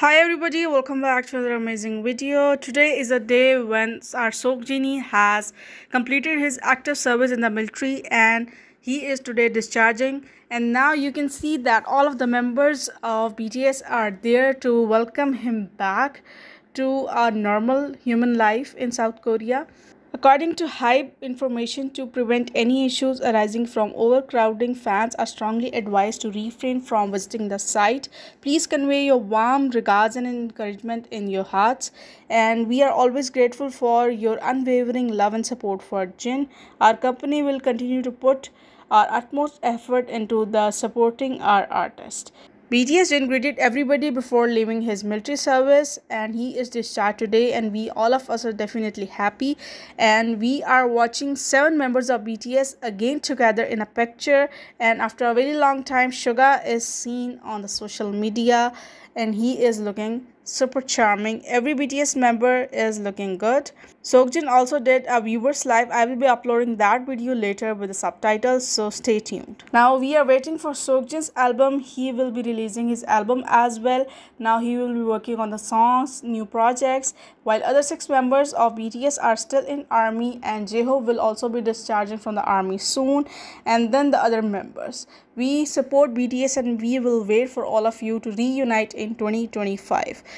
Hi everybody, welcome back to another amazing video. Today is a day when our Seokjin has completed his active service in the military and he is today discharging. And now you can see that all of the members of BTS are there to welcome him back to a normal human life in South Korea. According to HYBE information, to prevent any issues arising from overcrowding, fans are strongly advised to refrain from visiting the site. Please convey your warm regards and encouragement in your hearts. And we are always grateful for your unwavering love and support for Jin. Our company will continue to put our utmost effort into the supporting our artist. BTS Jin greeted everybody before leaving his military service and he is discharged today, and we all of us are definitely happy. And we are watching 7 members of BTS again together in a picture, and after a very long time Suga is seen on the social media and he is looking super charming. Every BTS member is looking good. Seokjin also did a viewers live. I will be uploading that video later with the subtitles, so stay tuned. Now we are waiting for Seokjin's album. He will be releasing his album as well. Now he will be working on the songs, new projects, while other 6 members of BTS are still in ARMY, and J-Hope will also be discharging from the ARMY soon, and then the other members. We support BTS and we will wait for all of you to reunite in 2025.